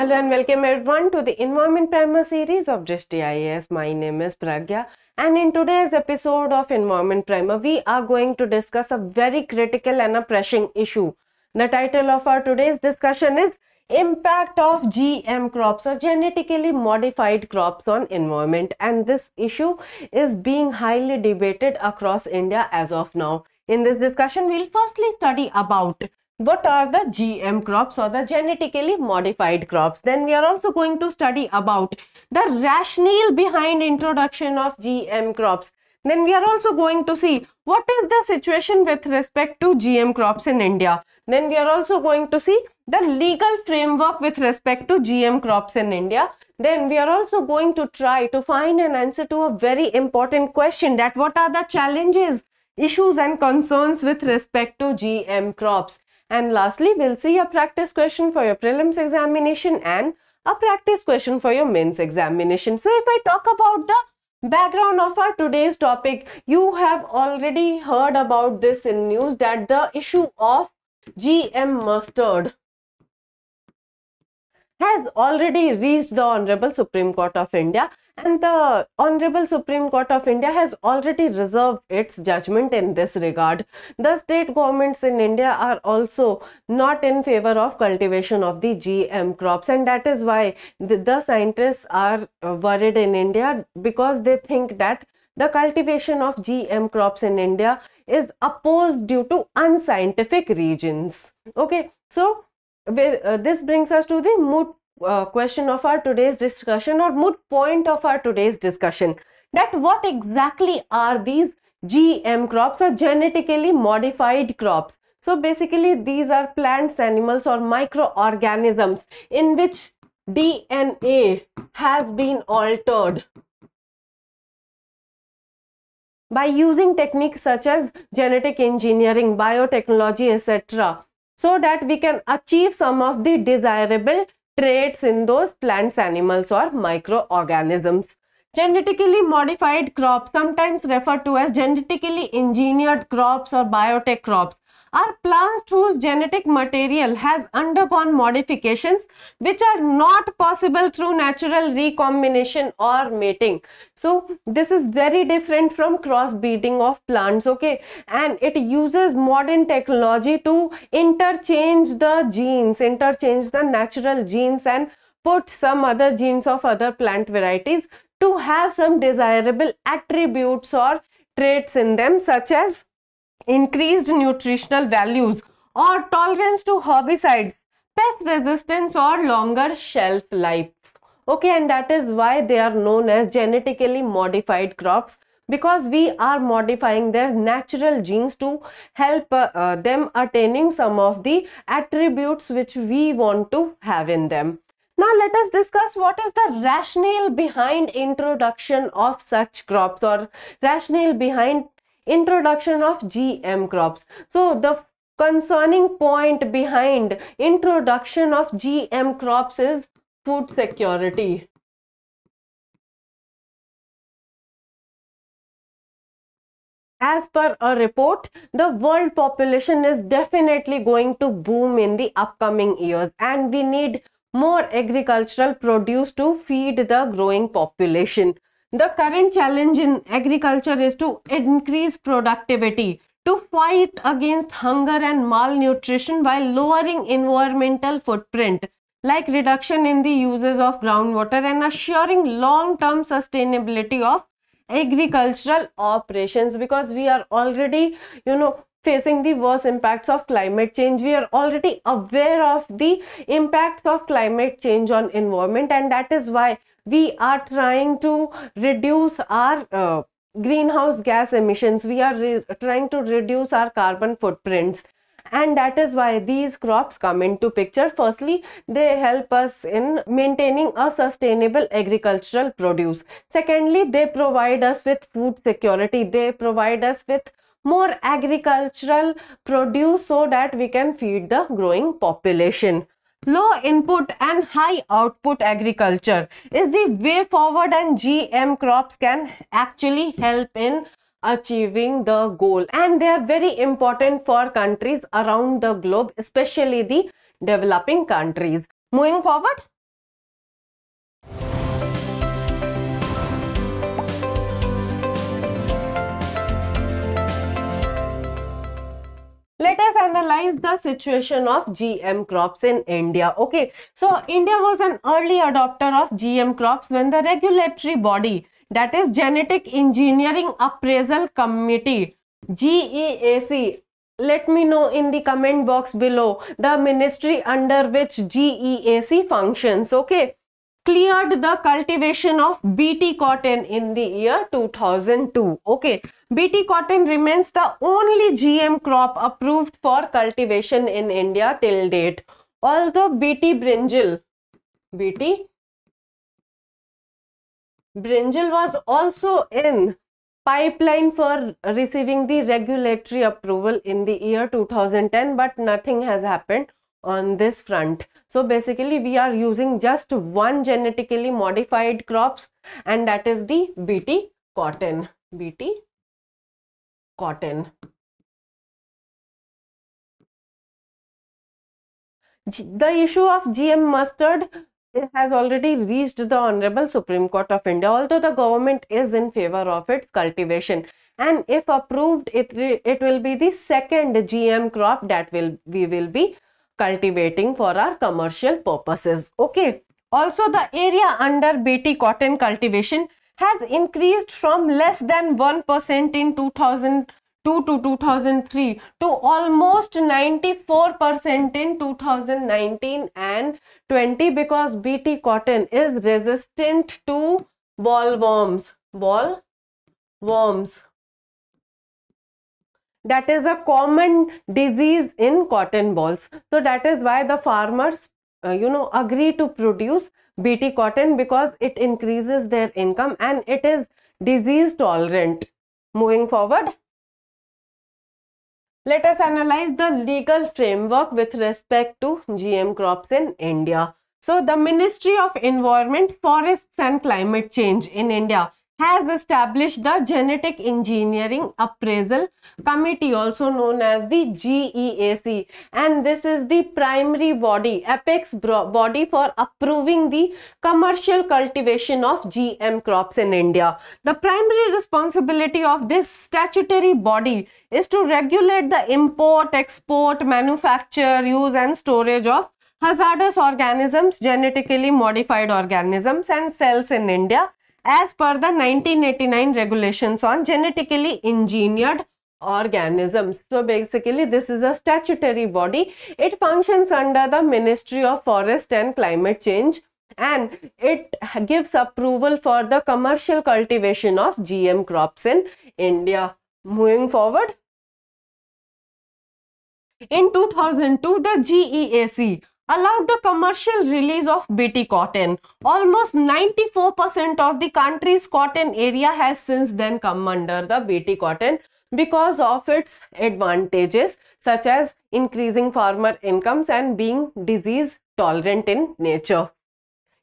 Hello and welcome everyone to the Environment Primer series of Drishti IAS. My name is Pragya, and in today's episode of Environment Primer, we are going to discuss a very critical and a pressing issue. The title of our today's discussion is Impact of GM crops or genetically modified crops on environment, and this issue is being highly debated across India as of now. In this discussion, we'll firstly study about what are the GM crops or the genetically modified crops. Then we are also going to study about the rationale behind introduction of GM crops. Then we are also going to see what is the situation with respect to GM crops in India. Then we are also going to see the legal framework with respect to GM crops in India. Then we are also going to try to find an answer to a very important question, that what are the challenges, issues and concerns with respect to GM crops. And lastly, we'll see a practice question for your prelims examination and a practice question for your mains examination. So if I talk about the background of our today's topic, you have already heard about this in news, that the issue of GM mustard has already reached the Honorable Supreme Court of India, and the Honorable Supreme Court of India has already reserved its judgment in this regard. The state governments in India are also not in favor of cultivation of the GM crops, and that is why the scientists are worried in India, because they think that the cultivation of GM crops in India is opposed due to unscientific reasons. Okay, so this brings us to the moot question of our today's discussion, or moot point of our today's discussion, that what exactly are these GM crops or genetically modified crops. So basically these are plants, animals or microorganisms in which DNA has been altered by using techniques such as genetic engineering, biotechnology, etc., so that we can achieve some of the desirable traits in those plants, animals or microorganisms. Genetically modified crops, sometimes referred to as genetically engineered crops or biotech crops, are plants whose genetic material has undergone modifications which are not possible through natural recombination or mating. So this is very different from crossbreeding of plants, okay, and it uses modern technology to interchange the genes, interchange the natural genes and put some other genes of other plant varieties to have some desirable attributes or traits in them, such as increased nutritional values or tolerance to herbicides, pest resistance or longer shelf life. Okay, and that is why they are known as genetically modified crops, because we are modifying their natural genes to help them attaining some of the attributes which we want to have in them. Now let us discuss what is the rationale behind introduction of such crops, or rationale behind introduction of GM crops. So the concerning point behind introduction of GM crops is food security. As per a report, the world population is definitely going to boom in the upcoming years, and we need more agricultural produce to feed the growing population. The current challenge in agriculture is to increase productivity, to fight against hunger and malnutrition while lowering environmental footprint, like reduction in the uses of groundwater and assuring long-term sustainability of agricultural operations, because we are already, facing the worst impacts of climate change. We are already aware of the impacts of climate change on environment, and that is why we are trying to reduce our greenhouse gas emissions. We are trying to reduce our carbon footprints, and that is why these crops come into picture. Firstly, they help us in maintaining a sustainable agricultural produce. Secondly, they provide us with food security. They provide us with more agricultural produce so that we can feed the growing population. Low input and high output agriculture is the way forward, and GM crops can actually help in achieving the goal, and they are very important for countries around the globe, especially the developing countries. Moving forward, analyze the situation of GM crops in India. Okay, so India was an early adopter of GM crops when the regulatory body, that is Genetic Engineering Appraisal Committee, GEAC, let me know in the comment box below the ministry under which GEAC functions, okay, cleared the cultivation of Bt cotton in the year 2002. Okay, Bt cotton remains the only GM crop approved for cultivation in India till date. Although Bt Brinjal was also in pipeline for receiving the regulatory approval in the year 2010, but nothing has happened on this front. So basically we are using just one genetically modified crops, and that is the Bt cotton. Bt cotton. The issue of GM mustard has already reached the Honorable Supreme Court of India, although the government is in favor of its cultivation. And if approved, it will be the second GM crop that we will be cultivating for our commercial purposes. Okay. Also, the area under Bt cotton cultivation has increased from less than 1% in 2002 to 2003 to almost 94% in 2019 and 20 because Bt cotton is resistant to bollworms. Bollworms. That is a common disease in cotton balls. So that is why the farmers, agree to produce Bt cotton, because it increases their income and it is disease tolerant. Moving forward, let us analyze the legal framework with respect to GM crops in India. So the Ministry of Environment, Forests and Climate Change in India has established the Genetic Engineering Appraisal Committee, also known as the GEAC, and this is the primary body, apex body for approving the commercial cultivation of GM crops in India. The primary responsibility of this statutory body is to regulate the import, export, manufacture, use and storage of hazardous organisms, genetically modified organisms and cells in India, as per the 1989 regulations on genetically engineered organisms. So basically this is a statutory body. It functions under the Ministry of Forest and Climate Change, and it gives approval for the commercial cultivation of GM crops in India. Moving forward, in 2002 the GEAC allowed the commercial release of Bt cotton. Almost 94% of the country's cotton area has since then come under the Bt cotton because of its advantages such as increasing farmer incomes and being disease tolerant in nature.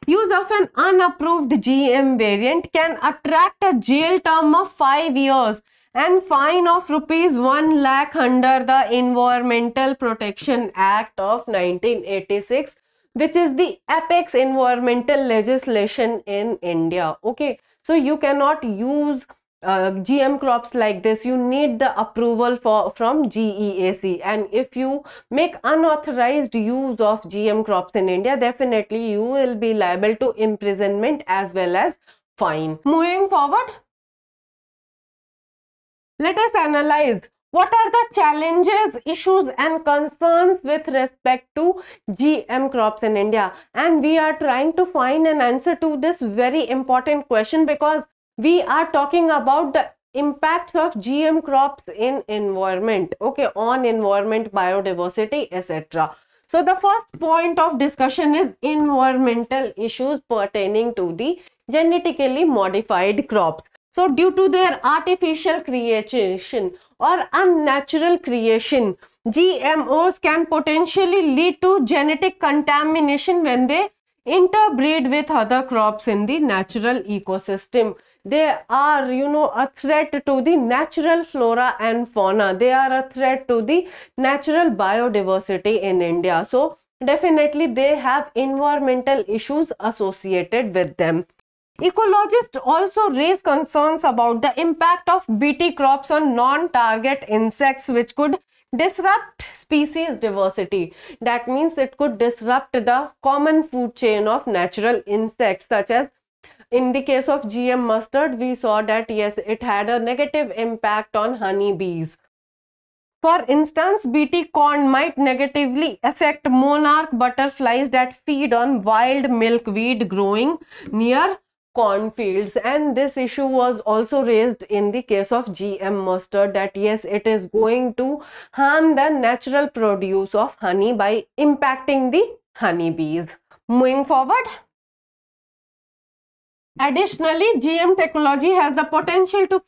Use of an unapproved GM variant can attract a jail term of 5 years and fine of ₹1 lakh under the Environmental Protection Act of 1986, which is the apex environmental legislation in India. Okay, so you cannot use GM crops like this. You need the approval from GEAC, and if you make unauthorized use of GM crops in India, definitely you will be liable to imprisonment as well as fine. Moving forward, let us analyze what are the challenges, issues and concerns with respect to GM crops in India, and we are trying to find an answer to this very important question because we are talking about the impacts of GM crops in environment, okay, on environment, biodiversity, etc. So the first point of discussion is environmental issues pertaining to the genetically modified crops. So due to their artificial creation or unnatural creation, GMOs can potentially lead to genetic contamination when they interbreed with other crops in the natural ecosystem. They are, a threat to the natural flora and fauna. They are a threat to the natural biodiversity in India. So definitely they have environmental issues associated with them. Ecologists also raise concerns about the impact of Bt crops on non-target insects, which could Disrupt species diversity. That means it could disrupt the common food chain of natural insects, such as in the case of GM mustard, we saw that yes, it had a negative impact on honeybees. For instance, Bt corn might negatively affect monarch butterflies that feed on wild milkweed growing near cornfields, and this issue was also raised in the case of GM mustard, that yes, it is going to harm the natural produce of honey by impacting the honeybees. Moving forward. Additionally, GM technology has the potential to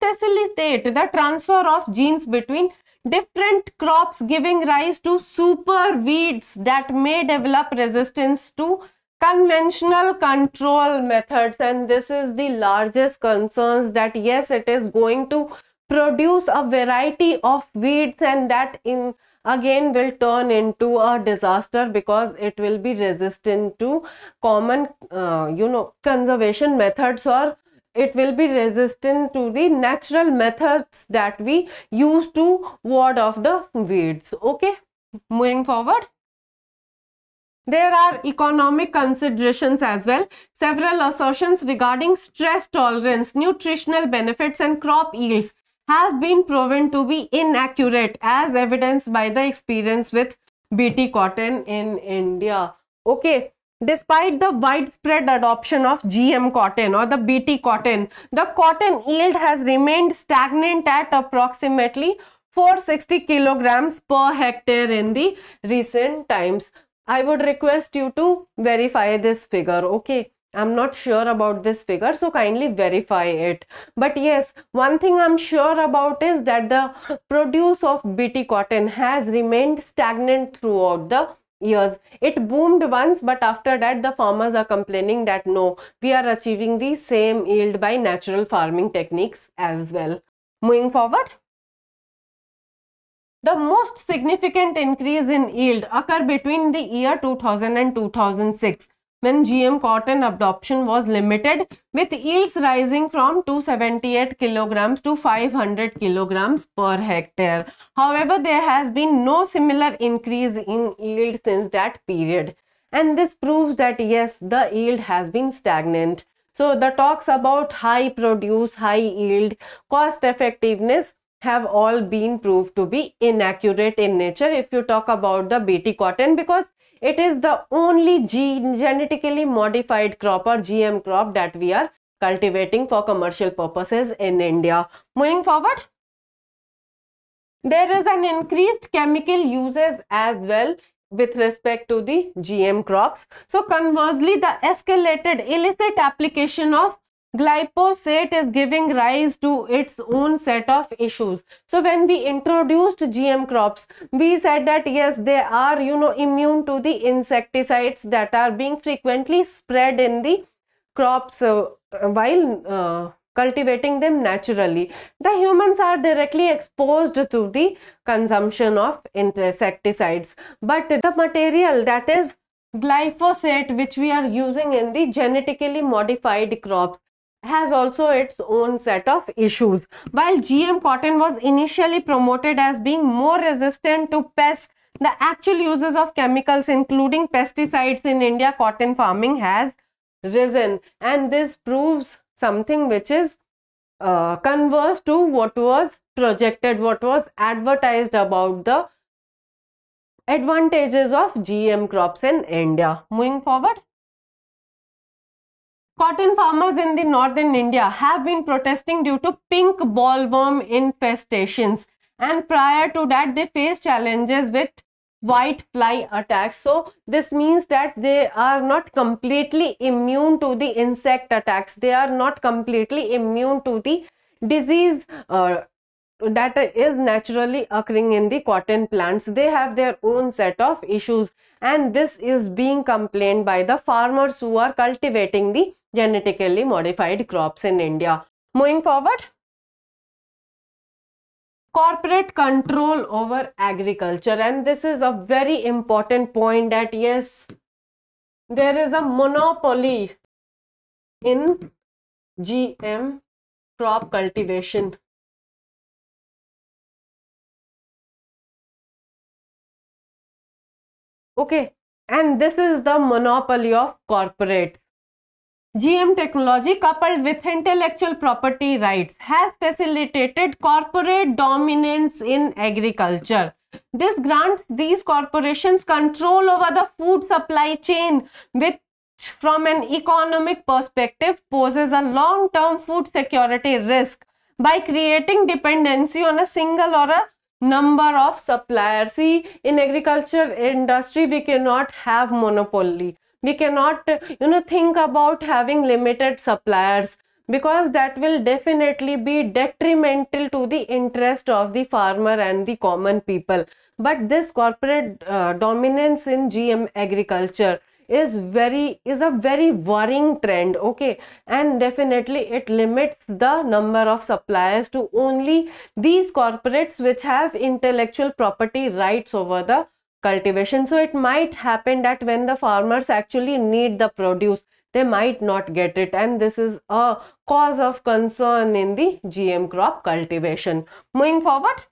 facilitate the transfer of genes between different crops, giving rise to super weeds that may develop resistance to conventional control methods, and this is the largest concerns, that yes, it is going to produce a variety of weeds, and that in again will turn into a disaster because it will be resistant to common conservation methods, or it will be resistant to the natural methods that we use to ward off the weeds. Okay, moving forward. There are economic considerations as well. Several assertions regarding stress tolerance, nutritional benefits and crop yields have been proven to be inaccurate, as evidenced by the experience with Bt cotton in India. Okay. Despite the widespread adoption of GM cotton or the Bt cotton, the cotton yield has remained stagnant at approximately 460 kilograms per hectare in the recent times. I would request you to verify this figure, okay? I'm not sure about this figure, so kindly verify it. But yes, one thing I'm sure about is that the produce of Bt cotton has remained stagnant throughout the years. It boomed once, but after that the farmers are complaining that no, we are achieving the same yield by natural farming techniques as well. Moving forward. The most significant increase in yield occurred between the year 2000 and 2006, when GM cotton adoption was limited, with yields rising from 278 kilograms to 500 kilograms per hectare. However, there has been no similar increase in yield since that period, and this proves that yes, the yield has been stagnant. So the talks about high produce, high yield, cost effectiveness have all been proved to be inaccurate in nature if you talk about the Bt cotton, because it is the only genetically modified crop or GM crop that we are cultivating for commercial purposes in India. Moving forward. There is an increased chemical uses as well with respect to the GM crops. So conversely, the escalated illicit application of glyphosate is giving rise to its own set of issues. So when we introduced GM crops, we said that yes, they are immune to the insecticides that are being frequently spread in the crops while cultivating them naturally. The humans are directly exposed to the consumption of insecticides, but the material, that is glyphosate, which we are using in the genetically modified crops, has also its own set of issues. While GM cotton was initially promoted as being more resistant to pests, the actual uses of chemicals including pesticides in India cotton farming has risen, and this proves something which is converse to what was projected, what was advertised about the advantages of GM crops in India. Moving forward. Cotton farmers in the northern India have been protesting due to pink bollworm infestations, and prior to that they face challenges with white fly attacks. So this means that they are not completely immune to the insect attacks, they are not completely immune to the disease that is naturally occurring in the cotton plants. They have their own set of issues, and this is being complained by the farmers who are cultivating the genetically modified crops in India. Moving forward. Corporate control over agriculture, and this is a very important point, that yes, there is a monopoly in GM crop cultivation. Okay, and this is the monopoly of corporates. GM technology coupled with intellectual property rights has facilitated corporate dominance in agriculture. This grants these corporations control over the food supply chain, which from an economic perspective poses a long-term food security risk by creating dependency on a single or a number of suppliers. See, in agriculture industry we cannot have monopoly. We cannot, think about having limited suppliers, because that will definitely be detrimental to the interest of the farmer and the common people. But this corporate dominance in GM agriculture is a very worrying trend, okay, and definitely it limits the number of suppliers to only these corporates which have intellectual property rights over the cultivation. So it might happen that when the farmers actually need the produce, they might not get it, and this is a cause of concern in the GM crop cultivation. Moving forward,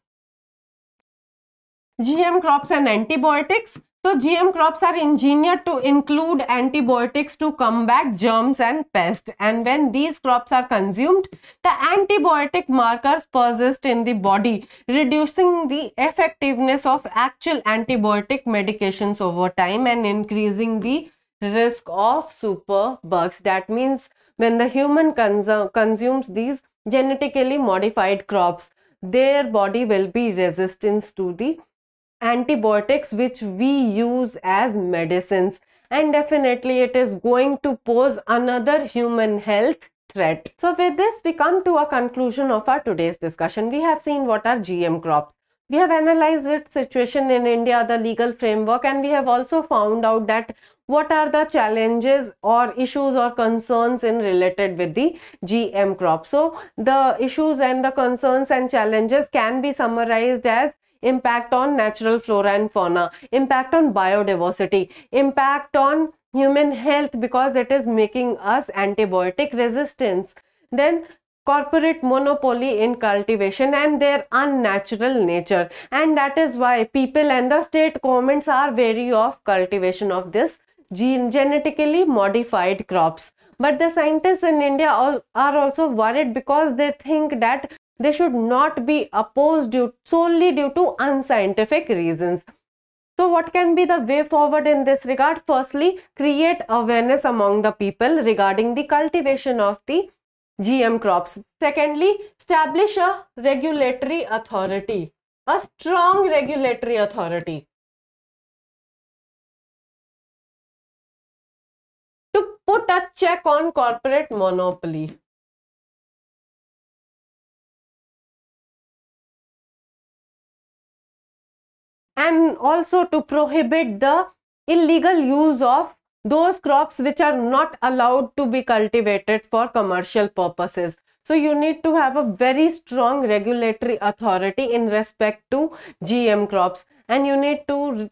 GM crops and antibiotics. So GM crops are engineered to include antibiotics to combat germs and pests, and when these crops are consumed, the antibiotic markers persist in the body, reducing the effectiveness of actual antibiotic medications over time and increasing the risk of superbugs. That means when the human consumes these genetically modified crops, their body will be resistant to the antibiotics which we use as medicines, and definitely it is going to pose another human health threat. So with this we come to a conclusion of our today's discussion. We have seen what are GM crops, we have analyzed its situation in India, the legal framework, and we have also found out that what are the challenges or issues or concerns in related with the GM crop. So the issues and the concerns and challenges can be summarized as impact on natural flora and fauna, impact on biodiversity, impact on human health because it is making us antibiotic resistance, then corporate monopoly in cultivation and their unnatural nature, and that is why people and the state governments are wary of cultivation of this genetically modified crops. But the scientists in India are also worried because they think that they should not be opposed solely due to unscientific reasons. So what can be the way forward in this regard? Firstly, create awareness among the people regarding the cultivation of the GM crops. Secondly, establish a regulatory authority, a strong regulatory authority to put a check on corporate monopoly. And also to prohibit the illegal use of those crops which are not allowed to be cultivated for commercial purposes. So you need to have a very strong regulatory authority in respect to GM crops, and you need to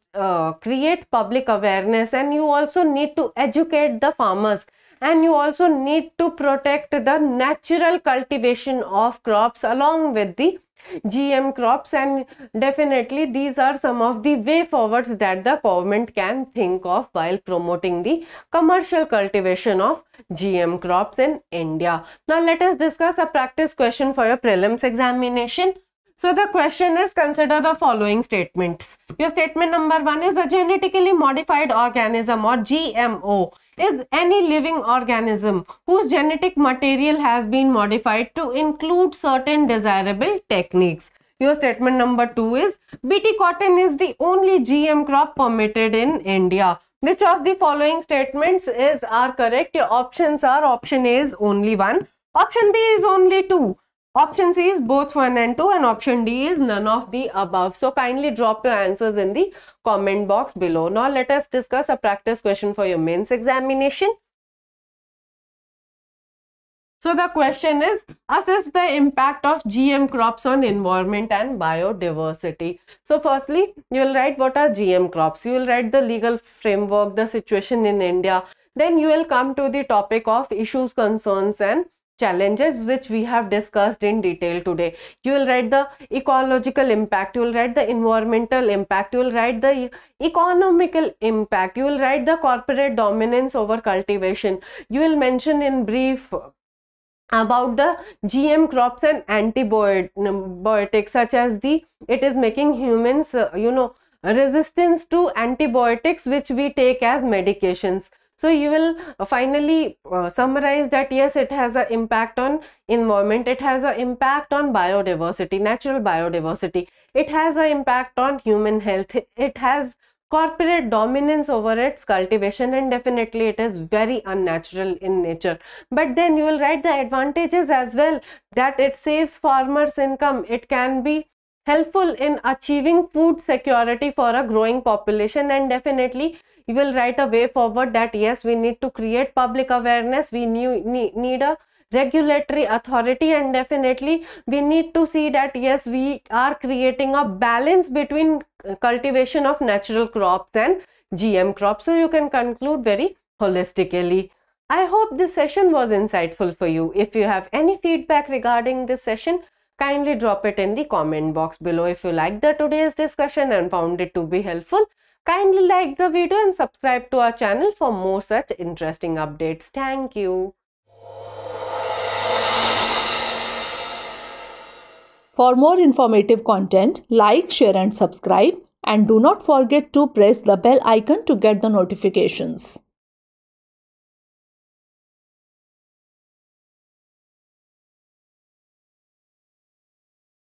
create public awareness, and you also need to educate the farmers, and you also need to protect the natural cultivation of crops along with the GM crops. And definitely these are some of the way forwards that the government can think of while promoting the commercial cultivation of GM crops in India. Now let us discuss a practice question for your prelims examination. So the question is, consider the following statements. Your statement number 1 is, a genetically modified organism or GMO is any living organism whose genetic material has been modified to include certain desirable techniques. Your statement number 2 is, Bt cotton is the only GM crop permitted in India. Which of the following statements are correct? Your options are, option A is only 1, option B is only 2. Option C is both 1 and 2, and option D is none of the above. So kindly drop your answers in the comment box below. Now let us discuss a practice question for your mains examination. So the question is, assess the impact of GM crops on environment and biodiversity. So firstly, you will write what are GM crops. You will write the legal framework, the situation in India. Then you will come to the topic of issues, concerns and challenges which we have discussed in detail today. You will write the ecological impact, you will write the environmental impact, you will write the economical impact, you will write the corporate dominance over cultivation, you will mention in brief about the GM crops and antibiotics, such as it is making humans resistance to antibiotics which we take as medications. So you will finally summarize that yes, it has an impact on environment, it has an impact on biodiversity, natural biodiversity, it has an impact on human health, it has corporate dominance over its cultivation, and definitely it is very unnatural in nature. But then you will write the advantages as well, that it saves farmers' income, it can be helpful in achieving food security for a growing population, and definitely you will write a way forward that yes, we need to create public awareness, we need a regulatory authority, and definitely we need to see that yes, we are creating a balance between cultivation of natural crops and GM crops. So you can conclude very holistically. I hope this session was insightful for you. If you have any feedback regarding this session, kindly drop it in the comment box below. If you liked today's discussion and found it to be helpful, kindly like the video and subscribe to our channel for more such interesting updates. Thank you. For more informative content, like, share and subscribe, and do not forget to press the bell icon to get the notifications.